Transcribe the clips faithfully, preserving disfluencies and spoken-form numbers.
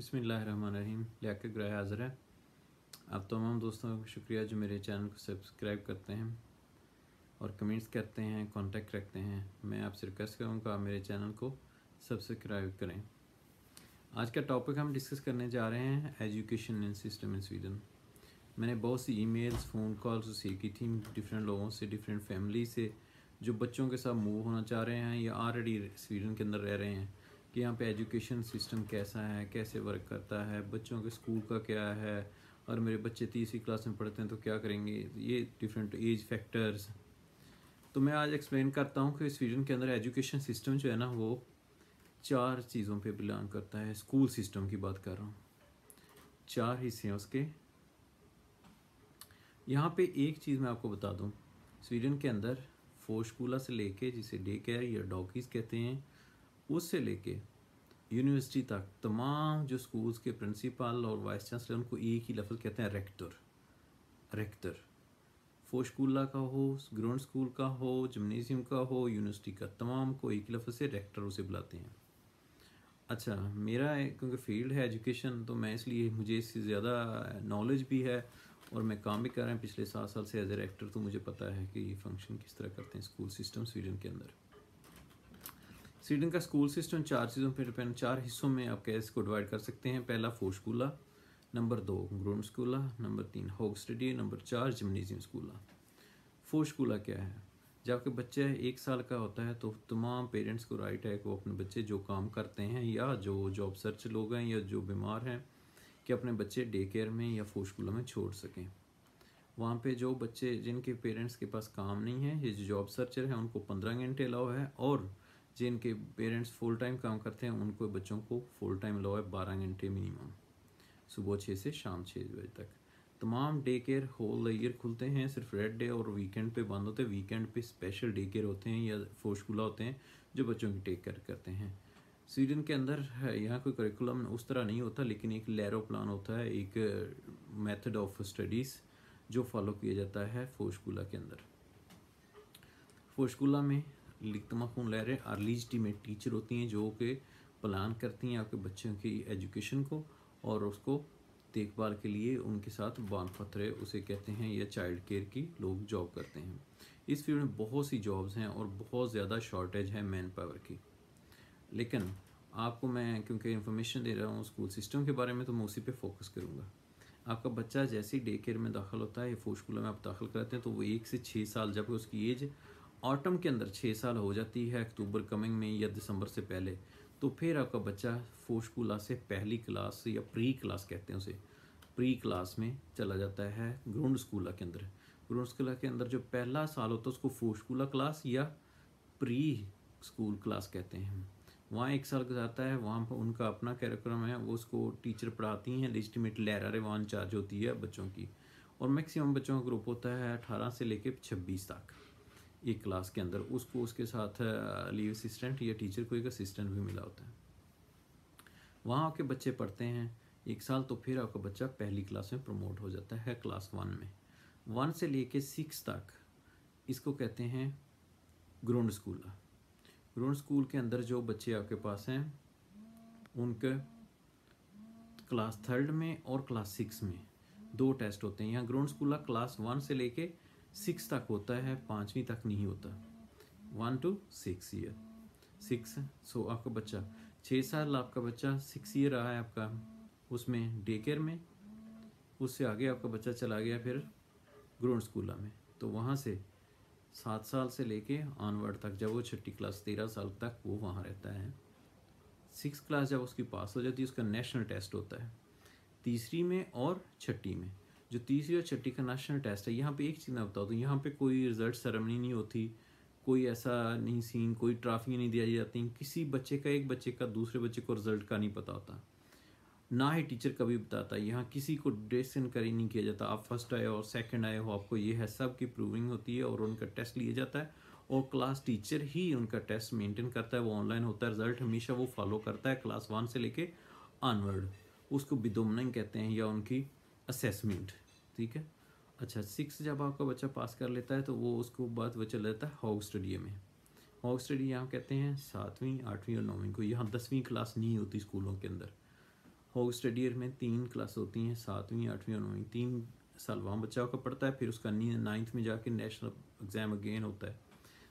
बिस्मिल्लाहिर्रहमानिर्रहीम लियाकत ग्राह हाज़िर है। आप तमाम दोस्तों का शुक्रिया जो मेरे चैनल को सब्सक्राइब करते हैं और कमेंट्स करते हैं, कांटेक्ट रखते हैं। मैं आपसे रिक्वेस्ट करूँगा आप मेरे चैनल को सब्सक्राइब करें। आज का टॉपिक हम डिस्कस करने जा रहे हैं education in system in Sweden. मैंने बहुत सी ईमेल्स, फ़ोन कॉल्स रिसीव की थी डिफरेंट लोगों से, डिफरेंट फैमिली से जो बच्चों के साथ मूव होना चाह रहे हैं या ऑलरेडी स्वीडन के अंदर रह रहे हैं कि यहाँ पे एजुकेशन सिस्टम कैसा है, कैसे वर्क करता है, बच्चों के स्कूल का क्या है और मेरे बच्चे तीसरी क्लास में पढ़ते हैं तो क्या करेंगे, ये डिफरेंट एज फैक्टर्स। तो मैं आज एक्सप्लेन करता हूँ कि स्वीडन के अंदर एजुकेशन सिस्टम जो है ना वो चार चीज़ों पे बिलोंग करता है। स्कूल सिस्टम की बात कर रहा हूँ, चार हिस्से हैं उसके। यहाँ पे एक चीज़ मैं आपको बता दूँ, स्वीडन के अंदर फॉरस्कोला से लेके जिसे डे केयर या डॉगीज़ कहते हैं उससे लेके यूनिवर्सिटी तक तमाम जो स्कूल्स के प्रिंसिपल और वाइस चांसलर उनको एक ही लफ्ज़ कहते हैं रेक्टर। रेक्टर फॉरस्कोला का हो, ग्राउंड स्कूल का हो, जिम्नेशियम का हो, यूनिवर्सिटी का, तमाम को एक लफ्ज़ से रेक्टर उसे बुलाते हैं। अच्छा, मेरा क्योंकि फील्ड है एजुकेशन तो मैं इसलिए मुझे इससे ज़्यादा नॉलेज भी है और मैं काम भी कर रहा हूँ पिछले सात साल से एज ए रेक्टर, तो मुझे पता है कि ये फंक्शन किस तरह करते हैं स्कूल सिस्टम स्वीडन के अंदर। स्वीडन का स्कूल सिस्टम चार चीज़ों पर डिपेंड, चार हिस्सों में आप कैसे इसको डिवाइड कर सकते हैं। पहला फॉरस्कोला, नंबर दो grundskola, नंबर तीन högstadiet, नंबर चार जिम्नेशियम स्कूला। फॉरस्कोला क्या है, जब आपके बच्चे एक साल का होता है तो तमाम पेरेंट्स को राइट है कि वो अपने बच्चे जो काम करते हैं या जो जॉब सर्च लोग हैं या जो बीमार हैं कि अपने बच्चे डे केयर में या फॉरस्कोला में छोड़ सकें। वहाँ पे जो बच्चे जिनके पेरेंट्स के पास काम नहीं है, ये जो जॉब सर्चर हैं उनको पंद्रह घंटे अलाउ है और जिनके पेरेंट्स फुल टाइम काम करते हैं उनको बच्चों को फुल टाइम अलाउ है बारह घंटे मिनिमम, सुबह छः से शाम छः बजे तक। तमाम डे केयर होल ईयर खुलते हैं, सिर्फ रेड डे और वीकेंड पे बंद होते हैं। वीकेंड पे स्पेशल डे केयर होते हैं या फॉरस्कोला होते हैं जो बच्चों की टेक केयर करते हैं। स्वीडन के अंदर यहाँ कोई करिकुलम उस तरह नहीं होता, लेकिन एक लैरो प्लान होता है, एक मेथड ऑफ स्टडीज़ जो फॉलो किया जाता है फॉरस्कोला के अंदर। फॉरस्कोला में लिखतमा खून लहरें अर्लीजटी में टीचर होती हैं जो कि प्लान करती हैं आपके बच्चों की एजुकेशन को और उसको देखभाल के लिए उनके साथ बान फतरे उसे कहते हैं या चाइल्ड केयर की लोग जॉब करते हैं। इस फील्ड में बहुत सी जॉब्स हैं और बहुत ज़्यादा शॉर्टेज है मैन पावर की, लेकिन आपको मैं क्योंकि इन्फॉर्मेशन दे रहा हूँ स्कूल सिस्टम के बारे में तो मैं उसी पे फोकस करूँगा। आपका बच्चा जैसे ही डे केयर में दाखिल होता है या फॉरस्कोला में आप दाखिल कराते हैं तो वो एक से छः साल, जबकि उसकी एज ऑटम के अंदर छः साल हो जाती है अक्टूबर कमिंग में या दिसंबर से पहले, तो फिर आपका बच्चा फॉरस्कोला से पहली क्लास या प्री क्लास कहते हैं उसे, प्री क्लास में चला जाता है grundskola के अंदर। grundskola के अंदर जो पहला साल होता है उसको फॉरस्कोला क्लास या प्री स्कूल क्लास कहते हैं। वहाँ एक साल गुजारता है, वहाँ पर उनका अपना कार्यक्रम है, वो उसको टीचर पढ़ाती हैं, लेजिटिमेट लहरा वहाँ इंचार्ज होती है बच्चों की और मैक्सिमम बच्चों का ग्रुप होता है अठारह से लेकर छब्बीस तक एक क्लास के अंदर। उसको उसके साथ लीव असिस्टेंट या टीचर को एक असिस्टेंट भी मिला होता है। वहाँ आपके बच्चे पढ़ते हैं एक साल, तो फिर आपका बच्चा पहली क्लास में प्रमोट हो जाता है क्लास वन में। वन से लेके सिक्स तक इसको कहते हैं grundskola। grundskola के अंदर जो बच्चे आपके पास हैं उनके क्लास थर्ड में और क्लास सिक्स में दो टेस्ट होते हैं। यहाँ grundskola क्लास वन से लेके सिक्स तक होता है, पाँचवीं तक नहीं होता। One two six year, six so आपका बच्चा छः साल, आपका बच्चा सिक्स ईयर रहा है आपका उसमें डे केयर में, उससे आगे आपका बच्चा चला गया फिर grundskola में। तो वहाँ से सात साल से लेके ऑनवर्ड तक जब वो छठी क्लास तेरह साल तक वो वहाँ रहता है। सिक्स क्लास जब उसकी पास हो जाती है उसका नेशनल टेस्ट होता है तीसरी में और छठी में, जो तीसरी और छठी का नेशनल टेस्ट है। यहाँ पे एक चीज़ मैं बता दूँ, यहाँ पे कोई रिजल्ट सेरेमनी नहीं होती, कोई ऐसा नहीं सीन, कोई ट्रॉफी नहीं दिया जाती, किसी बच्चे का एक बच्चे का दूसरे बच्चे को रिजल्ट का नहीं पता होता, ना ही टीचर कभी बताता। यहाँ किसी को डिसीजन करी नहीं किया जाता, आप फर्स्ट आए और सेकंड आए हो, आपको ये है, सब की प्रूविंग होती है और उनका टेस्ट लिया जाता है और क्लास टीचर ही उनका टेस्ट मेनटेन करता है। वो ऑनलाइन होता है, रिजल्ट हमेशा वो फॉलो करता है क्लास वन से लेके ऑनवर्ड। उसको बिदोमनिंग कहते हैं या उनकी असेसमेंट, ठीक है। अच्छा, सिक्स जब आपका बच्चा पास कर लेता है तो वो उसको बाद वो चला जाता है högstadiet में। högstadiet यहाँ कहते हैं सातवीं, आठवीं और नौवीं को। यहाँ दसवीं क्लास नहीं होती स्कूलों के अंदर। होगस्टेडियर में तीन क्लास होती हैं, सातवीं, आठवीं और नौवीं। तीन साल वहाँ बच्चा का पढ़ता है, फिर उसका नाइन्थ में जाके नेशनल एग्ज़ाम अगेन होता है।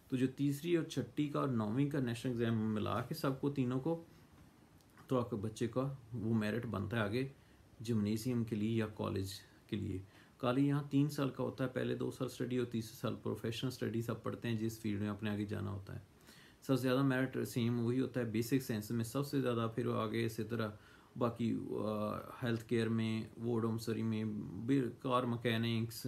तो जो तीसरी और छठी का और नौवीं का नेशनल एग्ज़ाम मिला के सबको तीनों को तो आपके बच्चे का वो मेरिट बनता है आगे जिम्नेशियम के लिए या कॉलेज के लिए। कॉलेज यहाँ तीन साल का होता है, पहले दो साल स्टडी और तीसरे साल प्रोफेशनल स्टडी सब पढ़ते हैं जिस फील्ड में अपने आगे जाना होता है। सबसे ज़्यादा मेरिट सेम वही होता है बेसिक साइंस में सबसे ज़्यादा, फिर आगे इसी तरह बाकी हेल्थ केयर में, वोडोमसरी में, कार मकैनिक्स,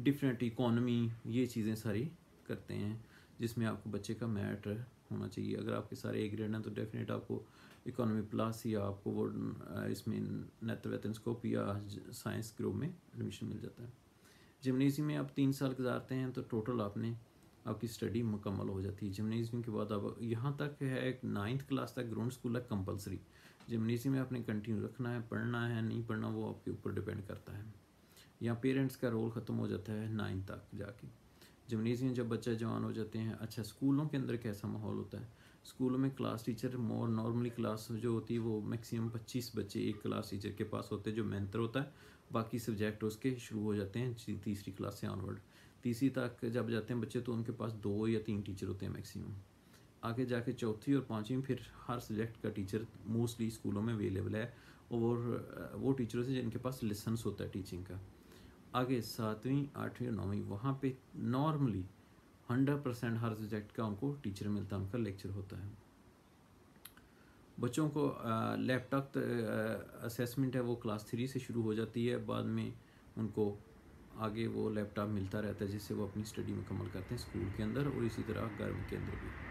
डिफरेंट इकोनॉमी, ये चीज़ें सारी करते हैं जिसमें आपको बच्चे का मेरिट होना चाहिए। अगर आपके सारे ए ग्रेड हैं तो डेफिनेट आपको इकोनॉमी प्लस या आपको वो इसमें नेत्रवेतनस्कोप या साइंस ग्रुप में एडमिशन मिल जाता है। जिम्नेशियम में आप तीन साल गुजारते हैं तो टोटल आपने आपकी स्टडी मुकम्मल हो जाती है। जिम्नेशियम के बाद आप यहाँ तक है एक नाइन्थ क्लास तक ग्राउंड स्कूल है कंपलसरी। जिम्नेशियम में आपने कंटिन्यू रखना है, पढ़ना है नहीं पढ़ना वो आपके ऊपर डिपेंड करता है। यहाँ पेरेंट्स का रोल ख़त्म हो जाता है नाइन्थ तक जाके। जिम्नेशियम जब बच्चे जवान हो जाते हैं। अच्छा, स्कूलों के अंदर कैसा माहौल होता है? स्कूलों में class teacher more normally class जो होती है वो मैक्सिमम पच्चीस बच्चे एक क्लास टीचर के पास होते हैं जो मेंटर होता है, बाकी सब्जेक्ट उसके शुरू हो जाते हैं तीसरी क्लास से ऑनवर्ड। तीसरी तक जब जाते हैं बच्चे तो उनके पास दो या तीन टीचर होते हैं मैक्सिमम। आगे जाके चौथी और पाँचवीं फिर हर सब्जेक्ट का टीचर मोस्टली स्कूलों में अवेलेबल है और वो टीचरों से जिनके पास लेसन्स होता है टीचिंग का। आगे सातवीं, आठवीं और नौवीं वहाँ पे नॉर्मली हंड्रेड परसेंट हर सब्जेक्ट का उनको टीचर मिलता है, उनका लेक्चर होता है। बच्चों को लैपटॉप असेसमेंट है वो क्लास थ्री से शुरू हो जाती है, बाद में उनको आगे वो लैपटॉप मिलता रहता है जिससे वो अपनी स्टडी मुकम्मल करते हैं स्कूल के अंदर और इसी तरह घर के अंदर भी।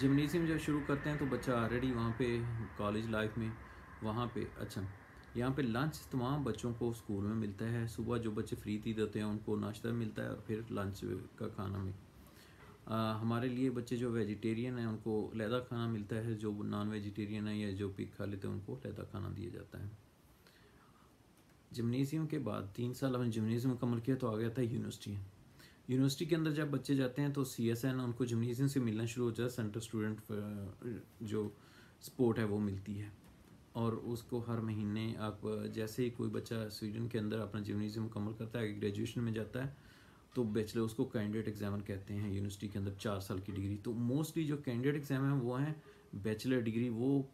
जिम्नेशियम जब शुरू करते हैं तो बच्चा ऑलरेडी वहाँ पे कॉलेज लाइफ में वहाँ पे अच्छा यहाँ पे लंच तमाम बच्चों को स्कूल में मिलता है। सुबह जो बच्चे फ्री तीद होते हैं उनको नाश्ता मिलता है और फिर लंच का खाना में आ, हमारे लिए बच्चे जो वेजिटेरियन हैं उनको लैदा खाना मिलता है, जो नॉन वेजिटेरियन है या जो पिग खा लेते हैं उनको लैदा खाना दिया जाता है। जिम्नेशियम के बाद तीन साल हमने जिम्नेशियम मुकम्मल किया तो आ गया था यूनिवर्सिटी। यूनिवर्सिटी के अंदर जब बच्चे जाते हैं तो सी एस एन उनको जिम्नेशियम से मिलना शुरू हो जाता है, सेंट्रल स्टूडेंट जो स्पोर्ट है वो मिलती है और उसको हर महीने आप जैसे ही कोई बच्चा स्वीडन के अंदर अपना जिम्नेशियम मुकम्मल करता है, ग्रेजुएशन में जाता है तो बैचलर उसको कैंडिडेट एग्जाम कहते हैं यूनिवर्सिटी के अंदर चार साल की डिग्री। तो मोस्टली जो कैंडिडेट एग्जाम है वो हैं बैचलर डिग्री, वो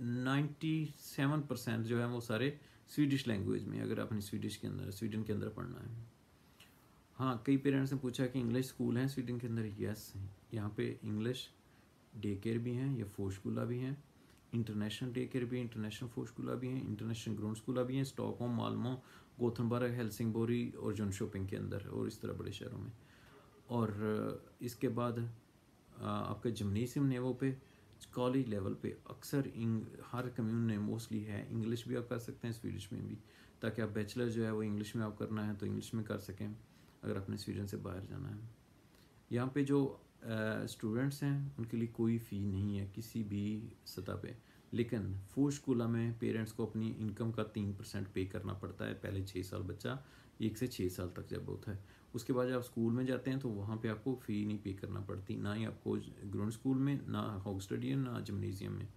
नाइन्टी सेवन परसेंट जो है वो सारे स्वीडिश लैंग्वेज में, अगर आपने स्वीडिश के अंदर स्वीडन के अंदर पढ़ना है। हाँ, कई पेरेंट्स ने पूछा कि इंग्लिश स्कूल हैं स्वीडन के अंदर? यस, यहाँ पे इंग्लिश डे केयर भी हैं या फोर्स्कोला भी हैं, इंटरनेशनल डे केयर भी, इंटरनेशनल फोर्स्कोला भी हैं, इंटरनेशनल ग्राउंडस्कोला भी हैं स्टॉकहोम, मालमो, गोथनबर्ग, हेलसिंगबोरी और जॉनशोपिंग के अंदर और इस तरह बड़े शहरों में। और इसके बाद आपका जिम्नेशियम नेवो पे कॉलेज लेवल पे अक्सर हर कम्यून में मोस्टली है। इंग्लिश भी आप कर सकते हैं, स्वीडिश में भी, ताकि आप बैचलर जो है वो इंग्लिश में आप करना है तो इंग्लिश में कर सकें अगर आपने स्वीडन से बाहर जाना है। यहाँ पे जो स्टूडेंट्स uh, हैं उनके लिए कोई फ़ी नहीं है किसी भी सतह पे, लेकिन फोर्स्कोला में पेरेंट्स को अपनी इनकम का तीन परसेंट पे करना पड़ता है पहले छः साल बच्चा एक से छः साल तक जब होता है। उसके बाद जब आप स्कूल में जाते हैं तो वहाँ पे आपको फ़ी नहीं पे करना पड़ती, ना ही आपको ग्राउंड स्कूल में, ना होगस्टेडियन, ना जिम्नेशियम में,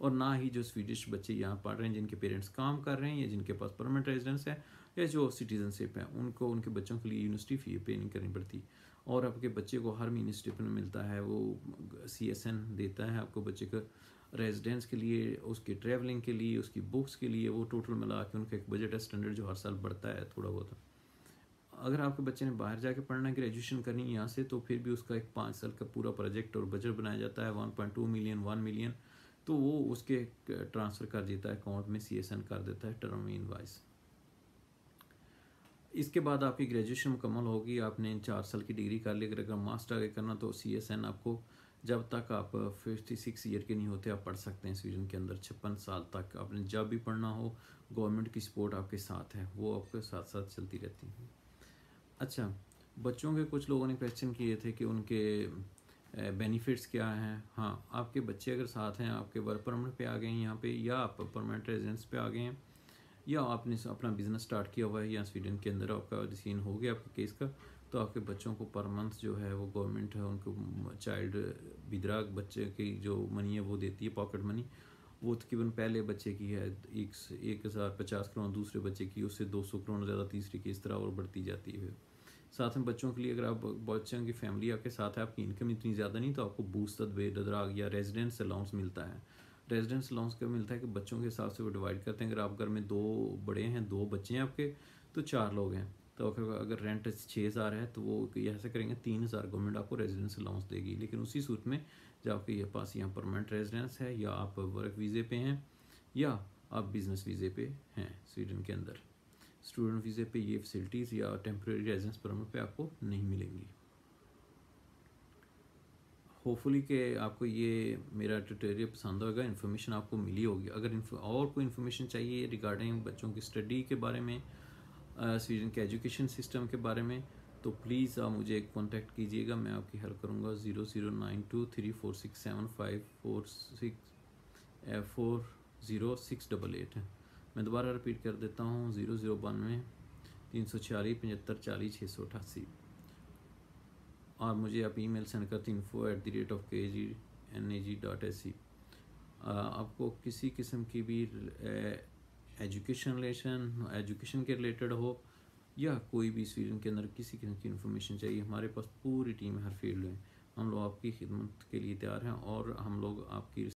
और ना ही जो स्वीडिश बच्चे यहाँ पढ़ रहे हैं जिनके पेरेंट्स काम कर रहे हैं या जिनके पास परमानेंट रेजिडेंस है या जो सिटीजनशिप है उनको उनके बच्चों के लिए यूनिवर्सिटी फ़ी पे नहीं करनी पड़ती। और आपके बच्चे को हर महीने स्टिपेंड मिलता है, वो सी एस एन देता है आपको बच्चे का रेजिडेंस के लिए, उसके ट्रैवलिंग के लिए, उसकी बुक्स के लिए, वो टोटल मिला के उनका एक बजट है स्टैंडर्ड जो हर साल बढ़ता है थोड़ा बहुत। अगर आपके बच्चे ने बाहर जाके पढ़ना है, ग्रेजुएशन करनी है यहाँ से, तो फिर भी उसका एक पाँच साल का पूरा प्रोजेक्ट और बजट बनाया जाता है one point two million, one million, तो वो उसके ट्रांसफ़र कर देता है अकाउंट में, सी एस एन कर देता है टर्म इनवाइस। इसके बाद आपकी ग्रेजुएशन मुकम्मल होगी, आपने चार साल की डिग्री कर ली, अगर मास्टर आगे करना तो सी एस एन आपको जब तक आप फिफ्टी सिक्स ईयर के नहीं होते आप पढ़ सकते हैं स्वीडन के अंदर छप्पन साल तक। आपने जब भी पढ़ना हो गवर्नमेंट की सपोर्ट आपके साथ है, वो आपके साथ साथ चलती रहती है। अच्छा, बच्चों के कुछ लोगों ने क्वेश्चन किए थे कि उनके बेनिफिट्स क्या हैं। हाँ, आपके बच्चे अगर साथ हैं, आपके वर्क परमिट पे आ गए हैं यहाँ पे, या आप परमानेंट रेजिडेंस पे आ गए हैं, या आपने अपना बिजनेस स्टार्ट किया हुआ है या स्वीडन के अंदर आपका डिसीजन हो गया आपके केस का, तो आपके बच्चों को पर मंथ जो है वो गवर्नमेंट है उनको चाइल्ड बिदराग बच्चे की जो मनी है वो देती है, पॉकेट मनी, वो तकरीबन पहले बच्चे की है एक एक हज़ार पचास करोड़, दूसरे बच्चे की उससे दो सौ करोड़ ज़्यादा, तीसरे की इस तरह और बढ़ती जाती है। साथ में बच्चों के लिए अगर आप बच्चों की फैमिली आपके साथ है, आपकी इनकम इतनी ज़्यादा नहीं, तो आपको बूस्ट अदराग या रेजिडेंस अलाउंस मिलता है। रेजिडेंस अलाउंस का मिलता है कि बच्चों के हिसाब से वो डिवाइड करते हैं। अगर आप घर में दो बड़े हैं, दो बच्चे हैं आपके, तो चार लोग हैं, तो अगर रेंट छः हज़ार है तो वो ऐसा करेंगे तीन हज़ार गवर्नमेंट आपको रेजिडेंस अलाउंस देगी। लेकिन उसी सूरत में जब आपके ये पास यहाँ परमानेंट रेजिडेंस है या आप वर्क वीज़े पे हैं या आप बिज़नेस वीज़े पे हैं स्वीडन के अंदर, स्टूडेंट वीज़े पे ये फैसिलिटीज़ या टेम्प्रेरी रेजिडेंस परमिट पे आपको नहीं मिलेंगी। होपफुली के आपको ये मेरा ट्यूटोरियल पसंद होगा, इन्फॉर्मेशन आपको मिली होगी। अगर और कोई इन्फॉर्मेशन चाहिए रिगार्डिंग बच्चों की स्टडी के बारे में, स्वीडन के एजुकेशन सिस्टम के बारे में, तो प्लीज़ आप मुझे कॉन्टैक्ट कीजिएगा, मैं आपकी हेल्प करूँगा। Zero zero nine two three four six seven five four six four zero six double eight है। मैं दोबारा रिपीट कर देता हूँ, ज़ीरो ज़ीरो बानवे तीन सौ छियालीस पचहत्तर चालीस छः सौ अठासी। और मुझे आप ईमेल सेंड करते info at the rate of K G N A ji dot A सी। आपको किसी किस्म की भी एजुकेशन रिलेशन एजुकेशन के रिलेटेड हो या कोई भी स्वीडन के अंदर किसी किस्म की इन्फॉर्मेशन चाहिए, हमारे पास पूरी टीम हर फील्ड में, हम लोग आपकी खिदमत के लिए तैयार हैं और हम लोग आपकी